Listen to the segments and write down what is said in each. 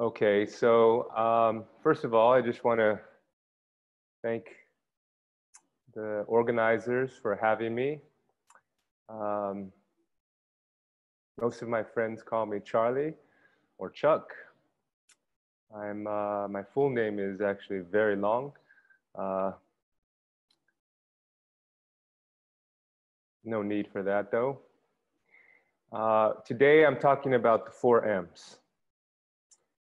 Okay, so first of all, I just want to thank the organizers for having me. Most of my friends call me Charlie or Chuck. I'm my full name is actually very long. No need for that though. Today I'm talking about the 4 M's.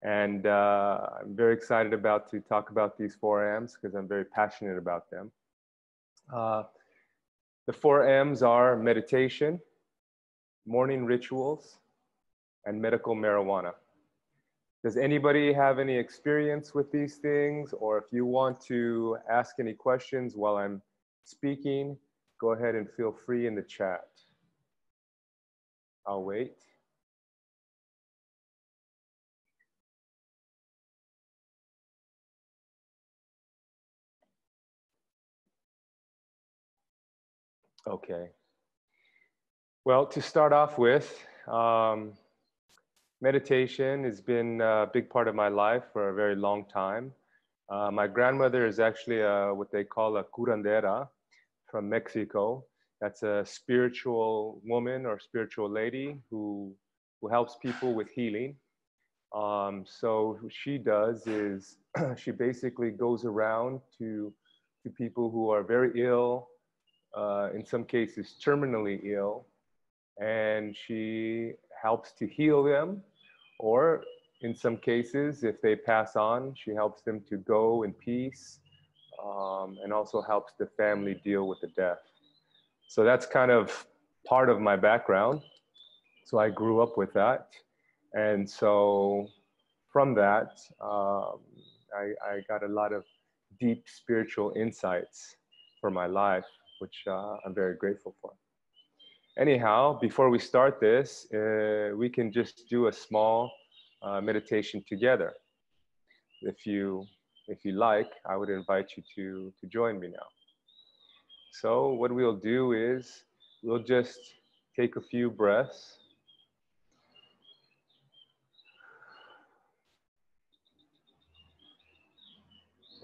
And I'm very excited to talk about these 4 M's because I'm very passionate about them. The 4 M's are meditation, morning rituals, and medical marijuana. Does anybody have any experience with these things? Or if you want to ask any questions while I'm speaking, go ahead and feel free in the chat. I'll wait. Okay. Well, to start off with, meditation has been a big part of my life for a very long time. My grandmother is actually what they call a curandera from Mexico. That's a spiritual woman or spiritual lady who helps people with healing. So what she does is she basically goes around to people who are very ill, in some cases terminally ill, and she helps to heal them, or in some cases, if they pass on, she helps them to go in peace, and also helps the family deal with the death. So that's kind of part of my background. So I grew up with that. And so from that, I got a lot of deep spiritual insights for my life, which I'm very grateful for. Anyhow, before we start this, we can just do a small meditation together. If you like, I would invite you to join me now. So what we'll do is we'll just take a few breaths.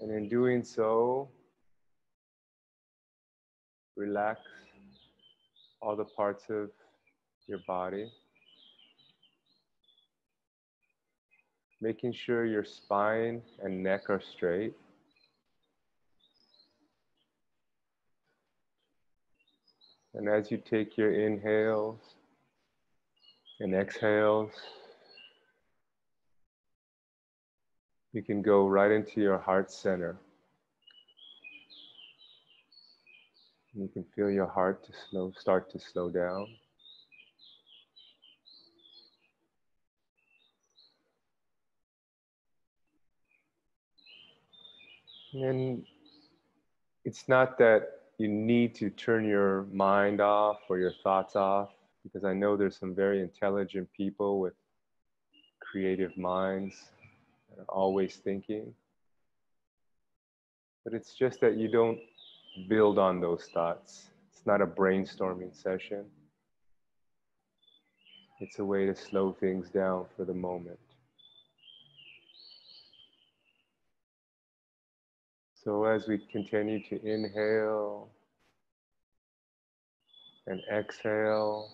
And in doing so, relax all the parts of your body, making sure your spine and neck are straight. And as you take your inhales and exhales, you can go right into your heart center. You can feel your heart start to slow down. And it's not that you need to turn your mind off or your thoughts off, because I know there's some very intelligent people with creative minds that are always thinking. But it's just that you don't build on those thoughts. It's not a brainstorming session. It's a way to slow things down for the moment. So as we continue to inhale and exhale,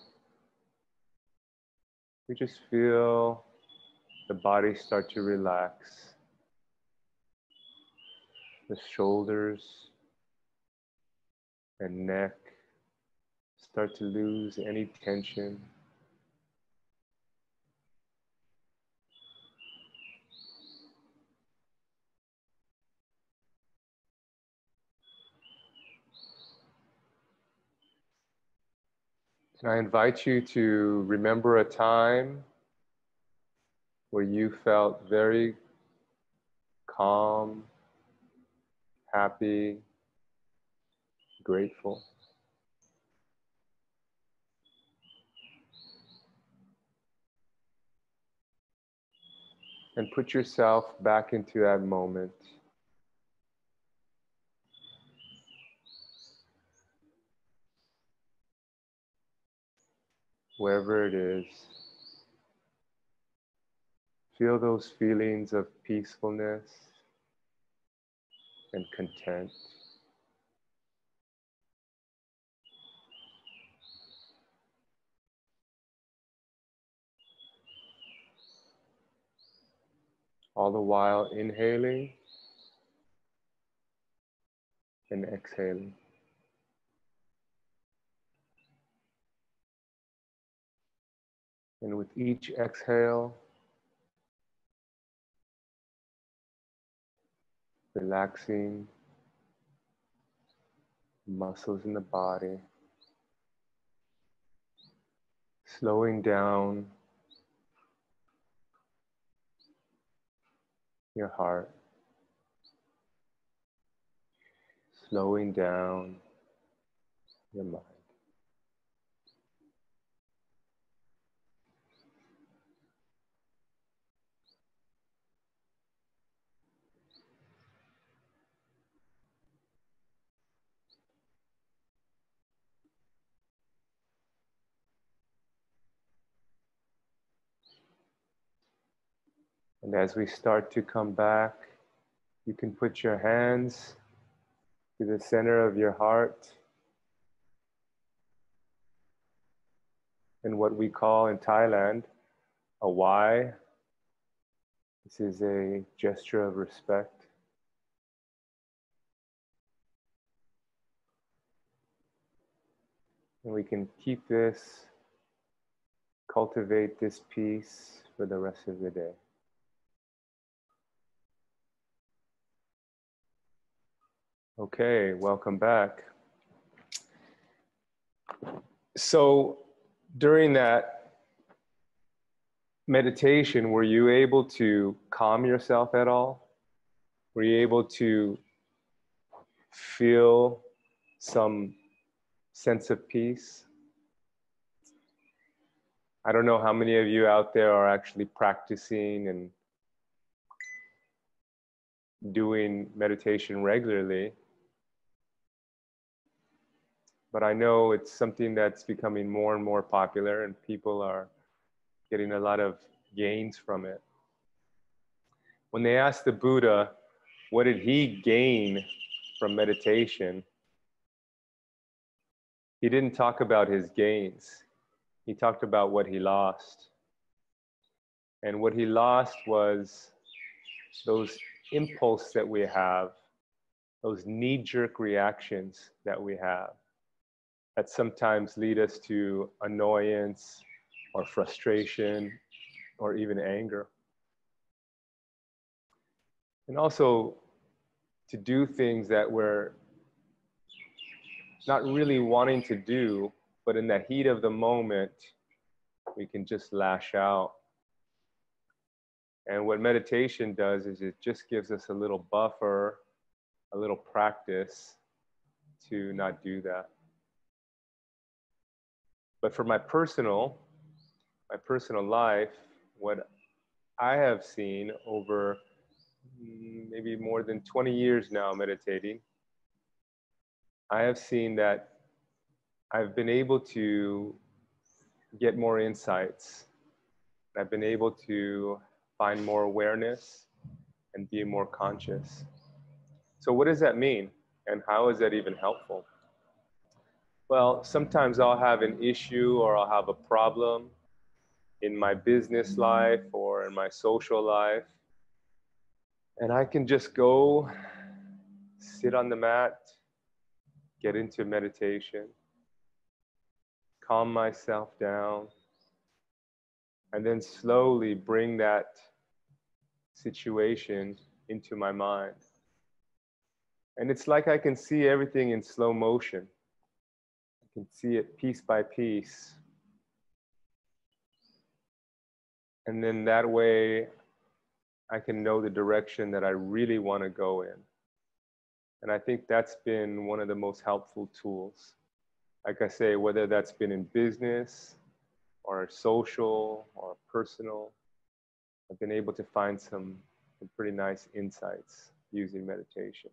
we just feel the body start to relax. The shoulders and neck start to lose any tension. And I invite you to remember a time where you felt very calm, happy, grateful. And put yourself back into that moment. Wherever it is, Feel those feelings of peacefulness and content. All the while inhaling and exhaling. And with each exhale, relaxing muscles in the body, slowing down your heart, slowing down your mind. And as we start to come back, you can put your hands to the center of your heart in what we call in Thailand a Y. This is a gesture of respect. And we can keep this, cultivate this peace for the rest of the day. Okay, welcome back. So during that meditation, were you able to calm yourself at all? Were you able to feel some sense of peace? I don't know how many of you out there are actually practicing and doing meditation regularly. But I know it's something that's becoming more and more popular, and people are getting a lot of gains from it. When they asked the Buddha, what did he gain from meditation? He didn't talk about his gains. He talked about what he lost. And what he lost was those impulses that we have, those knee-jerk reactions that we have, that sometimes lead us to annoyance or frustration or even anger. And also to do things that we're not really wanting to do, but in the heat of the moment, we can just lash out. And what meditation does is it just gives us a little buffer, a little practice to not do that. But for my personal life, what I have seen over maybe more than 20 years now meditating, I have seen that I've been able to get more insights. I've been able to find more awareness and be more conscious. So what does that mean? And how is that even helpful? Well, sometimes I'll have an issue or I'll have a problem in my business life or in my social life. And I can just go sit on the mat, get into meditation, calm myself down, and then slowly bring that situation into my mind. And it's like I can see everything in slow motion. You can see it piece by piece. And then that way, I can know the direction that I really want to go in. And I think that's been one of the most helpful tools. Like I say, whether that's been in business or social or personal, I've been able to find some pretty nice insights using meditation.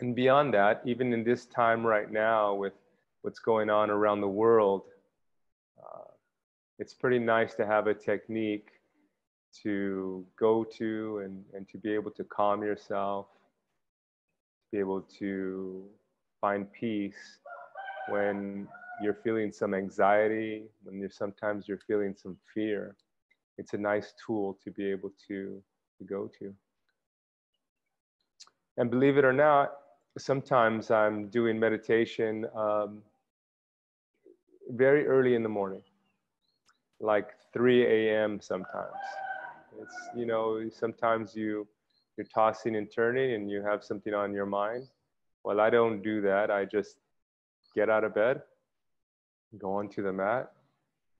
And beyond that, even in this time right now with what's going on around the world, it's pretty nice to have a technique to go to and to be able to calm yourself, to be able to find peace when you're feeling some anxiety, when sometimes you're feeling some fear. It's a nice tool to be able to go to. And believe it or not, sometimes I'm doing meditation very early in the morning, like 3 a.m. sometimes. It's, you know, sometimes you're tossing and turning and you have something on your mind. Well, I don't do that. I just get out of bed, go onto the mat,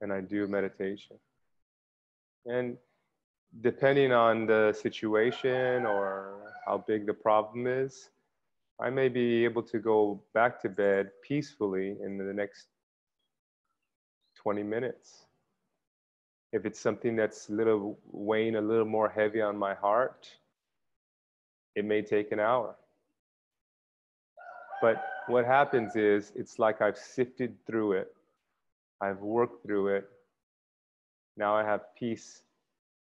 and I do meditation. And depending on the situation or how big the problem is, I may be able to go back to bed peacefully in the next 20 minutes. If it's something that's weighing a little more heavy on my heart, it may take an hour. But what happens is, it's like I've sifted through it. I've worked through it. Now I have peace,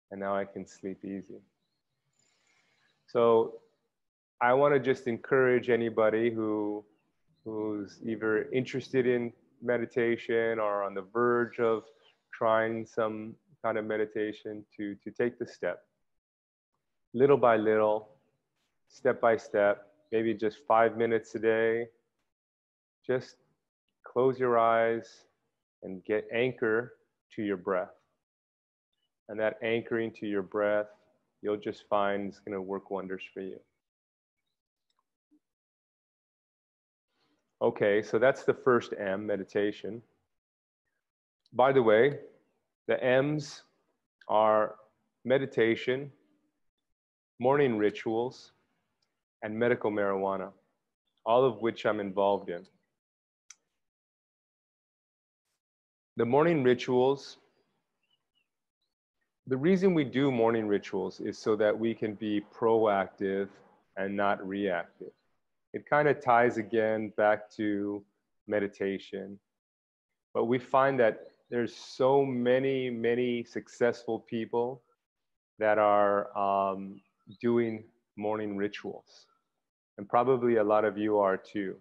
and now I can sleep easy. So I want to just encourage anybody who's either interested in meditation or on the verge of trying some kind of meditation to take the step. Little by little, step by step, maybe just 5 minutes a day. Just close your eyes and get anchor to your breath. And that anchoring to your breath, you'll just find it's going to work wonders for you. Okay, so that's the first M, meditation. By the way, the M's are meditation, morning rituals, and medical marijuana, all of which I'm involved in. The morning rituals, the reason we do morning rituals is so that we can be proactive and not reactive. It kind of ties again back to meditation, but we find that there's so many, many successful people that are doing morning rituals. And probably a lot of you are too.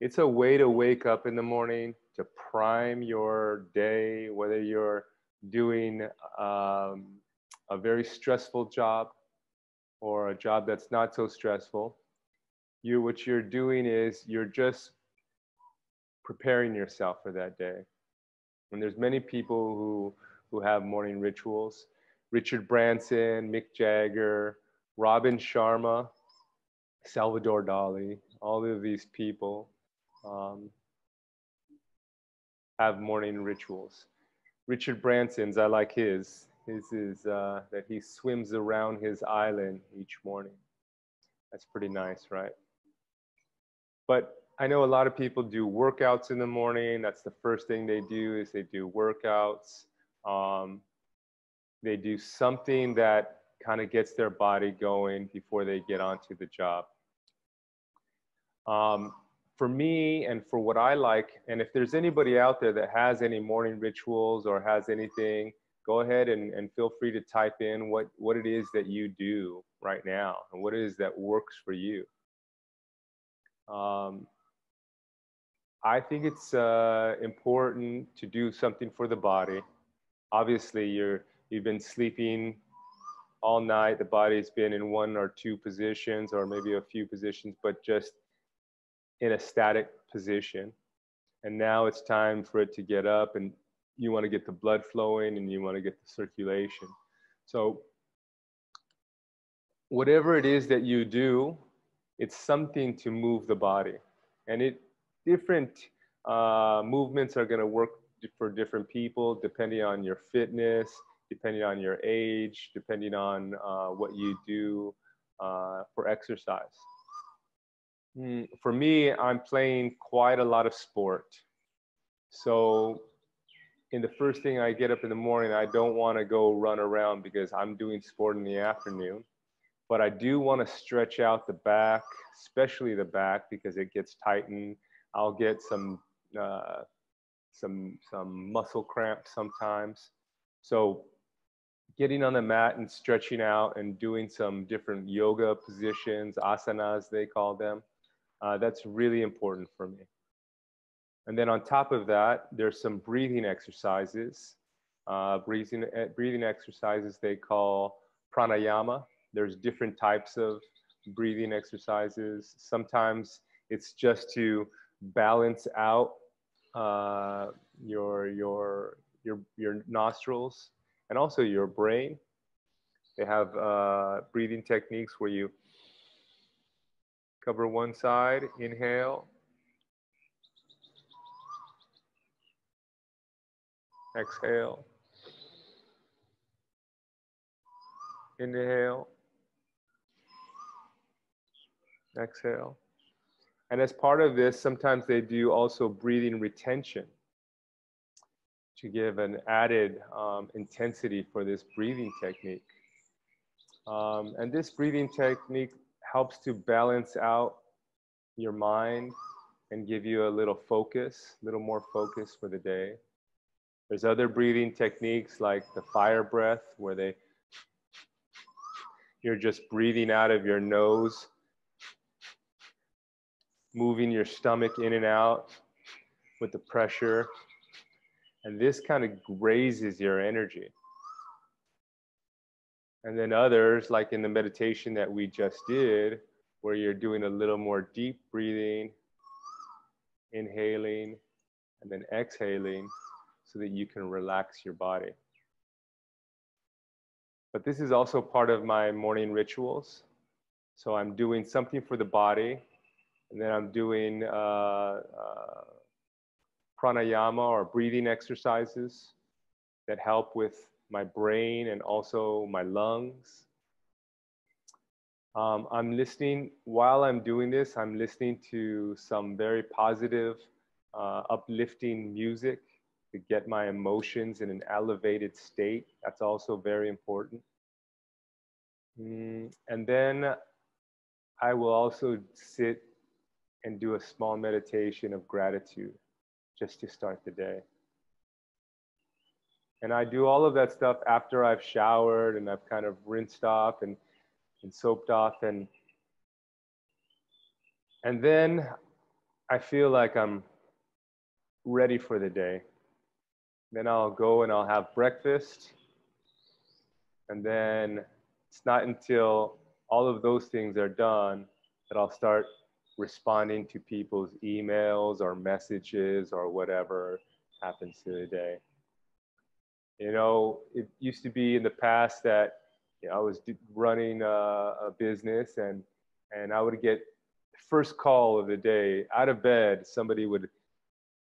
It's a way to wake up in the morning, to prime your day, whether you're doing a very stressful job or a job that's not so stressful. What you're doing is you're just preparing yourself for that day. And there's many people who have morning rituals. Richard Branson, Mick Jagger, Robin Sharma, Salvador Dali, all of these people have morning rituals. Richard Branson's, I like his. His is that he swims around his island each morning. That's pretty nice, right? But I know a lot of people do workouts in the morning. That's the first thing they do, is they do workouts. They do something that kind of gets their body going before they get onto the job. For me and for what I like, and if there's anybody out there that has any morning rituals or has anything, go ahead and feel free to type in what it is that you do right now and what it is that works for you. I think it's important to do something for the body. Obviously, you've been sleeping all night. The body's been in one or two positions or maybe a few positions, but just in a static position. And now it's time for it to get up, and you want to get the blood flowing and you want to get the circulation. So whatever it is that you do, it's something to move the body. And different movements are going to work for different people, depending on your fitness, depending on your age, depending on what you do for exercise. For me, I'm playing quite a lot of sport. So in the first thing I get up in the morning, I don't want to go run around because I'm doing sport in the afternoon. But I do want to stretch out the back, especially the back, because it gets tightened. I'll get some some muscle cramps sometimes. So getting on the mat and stretching out and doing some different yoga positions, asanas they call them, that's really important for me. And then on top of that, there's some breathing exercises. Breathing exercises they call pranayama. There's different types of breathing exercises. Sometimes it's just to balance out your nostrils and also your brain. They have breathing techniques where you cover one side, inhale, exhale, inhale, exhale. And as part of this, sometimes they do also breathing retention to give an added intensity for this breathing technique. And this breathing technique helps to balance out your mind and give you a little focus, a little more focus for the day. There's other breathing techniques like the fire breath, where you're just breathing out of your nose, moving your stomach in and out with the pressure. And this kind of raises your energy. And then others, like in the meditation that we just did, where you're doing a little more deep breathing, inhaling, and then exhaling, so that you can relax your body. But this is also part of my morning rituals. So I'm doing something for the body, and then I'm doing pranayama or breathing exercises that help with my brain and also my lungs. I'm listening, while I'm doing this, I'm listening to some very positive, uplifting music to get my emotions in an elevated state. That's also very important. And then I will also sit and do a small meditation of gratitude just to start the day. And I do all of that stuff after I've showered and I've kind of rinsed off and soaped off. And then I feel like I'm ready for the day. Then I'll go and I'll have breakfast. And then it's not until all of those things are done that I'll start responding to people's emails or messages or whatever happens to the day. You know, it used to be in the past that, you know, I was running a business and I would get the first call of the day out of bed. Somebody would,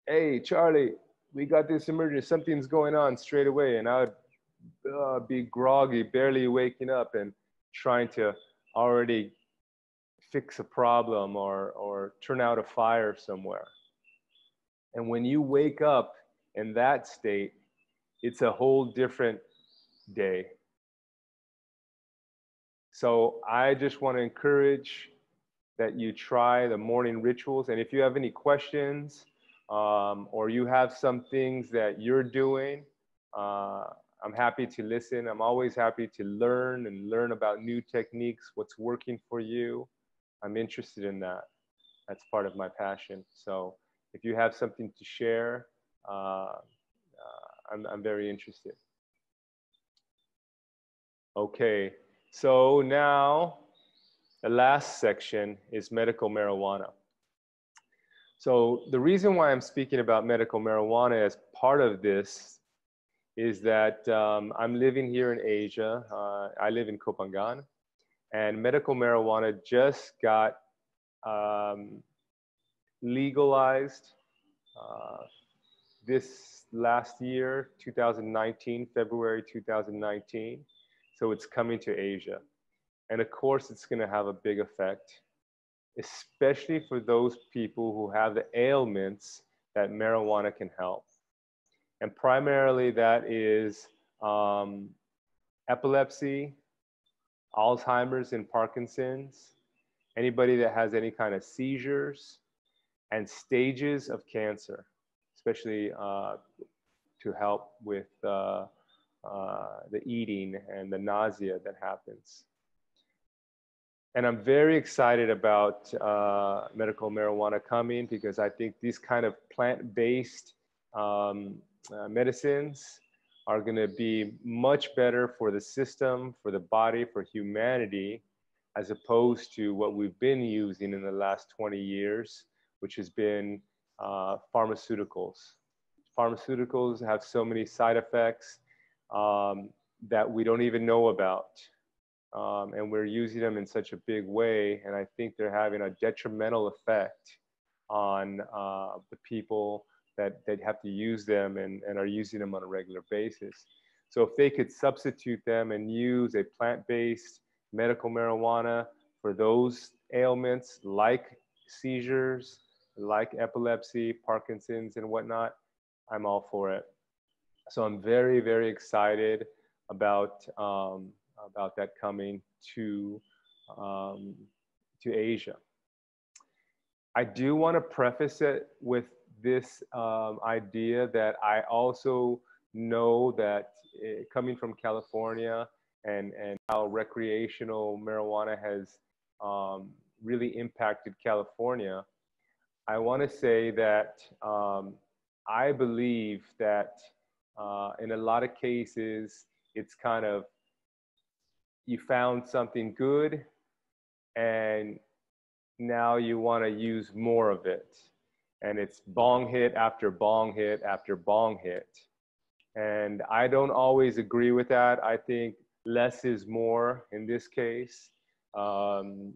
hey, Charlie, we got this emergency, something's going on straight away. And I would be groggy, barely waking up and trying to already fix a problem or turn out a fire somewhere. And when you wake up in that state, it's a whole different day. So I just want to encourage that you try the morning rituals. And if you have any questions or you have some things that you're doing, I'm happy to listen. I'm always happy to learn and learn about new techniques, what's working for you. I'm interested in that. That's part of my passion. So if you have something to share, I'm very interested. Okay, so now the last section is medical marijuana. So the reason why I'm speaking about medical marijuana as part of this is that I'm living here in Asia. I live in Koh Phangan. And medical marijuana just got legalized this last year, 2019, February 2019. So it's coming to Asia. And of course, it's going to have a big effect, especially for those people who have the ailments that marijuana can help. And primarily that is epilepsy, Alzheimer's and Parkinson's, anybody that has any kind of seizures, and stages of cancer. especially to help with the eating and the nausea that happens. And I'm very excited about medical marijuana coming, because I think these kind of plant-based medicines are going to be much better for the system, for the body, for humanity, as opposed to what we've been using in the last 20 years, which has been pharmaceuticals. Pharmaceuticals have so many side effects that we don't even know about. And we're using them in such a big way, and I think they're having a detrimental effect on the people that have to use them and are using them on a regular basis. So if they could substitute them and use a plant-based medical marijuana for those ailments like seizures, like epilepsy, Parkinson's and whatnot, I'm all for it. So I'm very, very excited about that coming to Asia. I do want to preface it with this idea that I also know that coming from California and how recreational marijuana has really impacted California, I want to say that I believe that in a lot of cases, it's kind of, you found something good and now you want to use more of it. And it's bong hit after bong hit after bong hit. And I don't always agree with that. I think less is more in this case.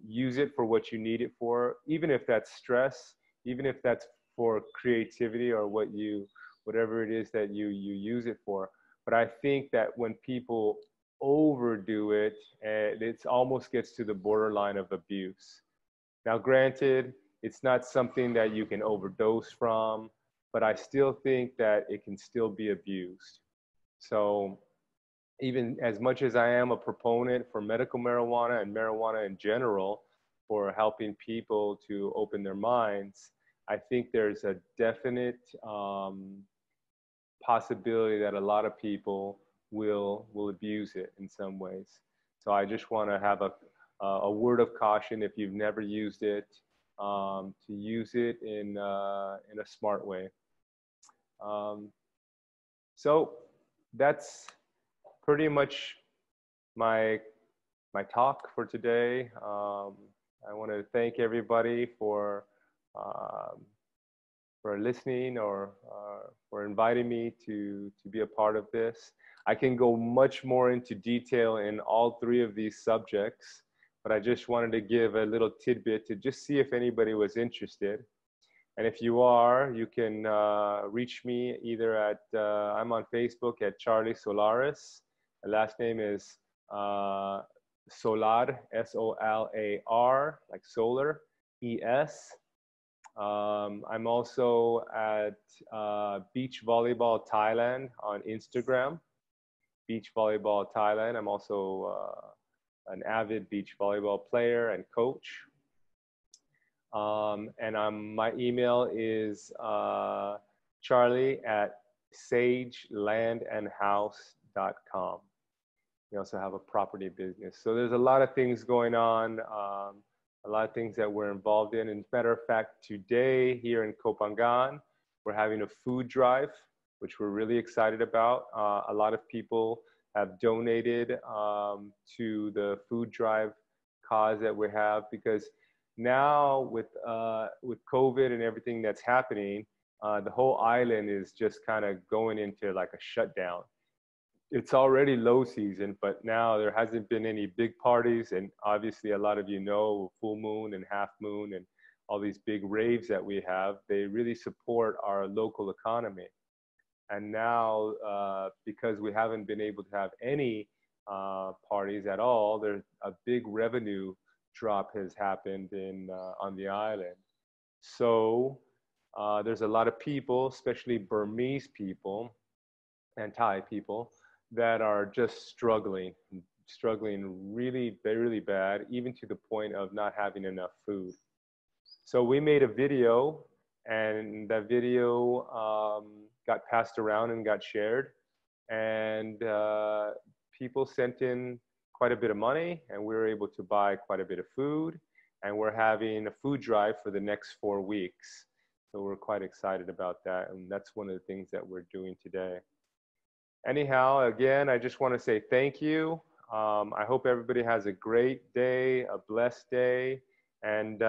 Use it for what you need it for, even if that's stress, even if that's for creativity or what you, whatever it is that you use it for. But I think that when people overdo it, it almost gets to the borderline of abuse. Now, granted, it's not something that you can overdose from, but I still think that it can still be abused. So even as much as I am a proponent for medical marijuana and marijuana in general for helping people to open their minds, I think there's a definite possibility that a lot of people will abuse it in some ways. So I just want to have a word of caution if you've never used it, to use it in a smart way. So that's pretty much my talk for today. I want to thank everybody for listening or for inviting me to be a part of this. I can go much more into detail in all three of these subjects, but I just wanted to give a little tidbit to just see if anybody was interested. And if you are, you can reach me either at, I'm on Facebook at Charlie Solaris. The last name is Solar, S-O-L-A-R, like solar, E-S. I'm also at Beach Volleyball Thailand on Instagram. Beach Volleyball Thailand. I'm also an avid beach volleyball player and coach. And my email is charlie@sagelandandhouse.com. We also have a property business. So there's a lot of things going on, a lot of things that we're involved in. And as a matter of fact, today here in Koh Phangan, we're having a food drive, which we're really excited about. A lot of people have donated to the food drive cause that we have, because now with COVID and everything that's happening, the whole island is just kind of going into like a shutdown. It's already low season, but now there hasn't been any big parties. And obviously a lot of you know, full moon and half moon and all these big raves that we have, they really support our local economy. And now, because we haven't been able to have any parties at all, there's a big revenue drop has happened on the island. So there's a lot of people, especially Burmese people and Thai people, that are just struggling really, really bad, even to the point of not having enough food. So we made a video And that video got passed around and got shared. And people sent in quite a bit of money, and we were able to buy quite a bit of food. And we're having a food drive for the next 4 weeks. So we're quite excited about that. And that's one of the things that we're doing today. Anyhow, again, I just want to say thank you. I hope everybody has a great day, a blessed day. And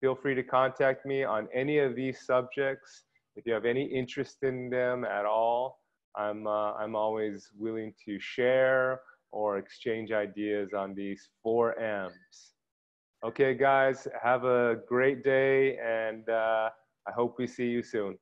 feel free to contact me on any of these subjects. If you have any interest in them at all, I'm always willing to share or exchange ideas on these 4 M's. Okay, guys, have a great day, and I hope we see you soon.